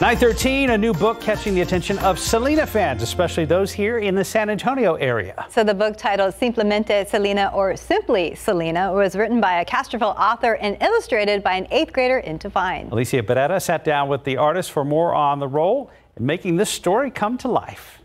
9:13, a new book catching the attention of Selena fans, especially those here in the San Antonio area. So the book, titled Simplemente Selena, or Simply Selena, was written by a Castroville author and illustrated by an 8th grader in Devine. Alicia Beretta sat down with the artist for more on the role in making this story come to life.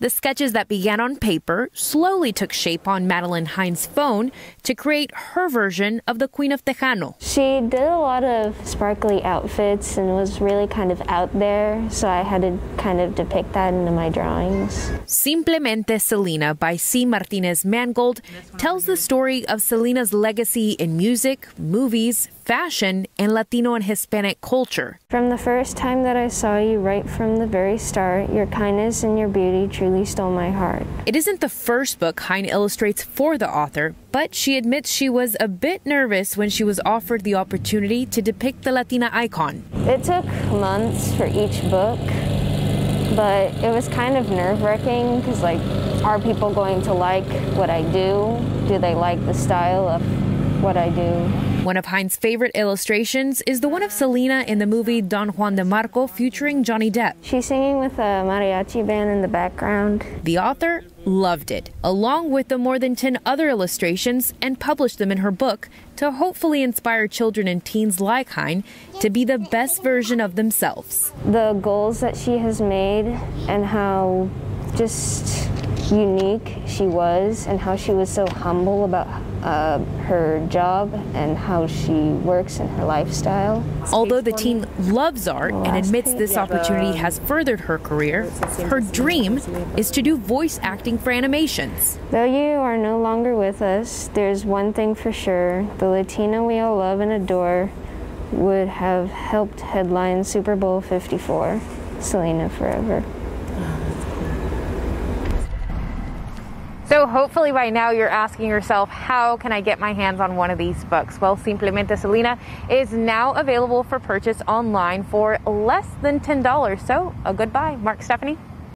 The sketches that began on paper slowly took shape on Madeline Hines' phone to create her version of the Queen of Tejano. She did a lot of sparkly outfits and was really kind of out there, so I had to kind of depict that into my drawings. Simplemente Selena by C. Martinez Mangold tells the story of Selena's legacy in music, movies, fashion, and Latino and Hispanic culture. From the first time that I saw you, right from the very start, your kindness and your beauty truly stole my heart. It isn't the first book Hines illustrates for the author, but she admits she was a bit nervous when she was offered the opportunity to depict the Latina icon. It took months for each book, but it was kind of nerve-wracking because, like, are people going to like what I do? Do they like the style of what I do? One of Hines' favorite illustrations is the one of Selena in the movie Don Juan de Marco, featuring Johnny Depp. She's singing with a mariachi band in the background. The author loved it, along with the more than 10 other illustrations, and published them in her book to hopefully inspire children and teens like Hines to be the best version of themselves. The goals that she has made and how just unique she was, and how she was so humble about her job and how she works and her lifestyle. Although the teen loves art and admits this opportunity has furthered her career, her dream is to do voice acting for animations. Though you are no longer with us, there's one thing for sure: the Latina we all love and adore would have helped headline Super Bowl 54, Selena Forever. So hopefully by now you're asking yourself, how can I get my hands on one of these books? Well, Simplemente Selena is now available for purchase online for less than $10. So a good buy. Mark, Stephanie.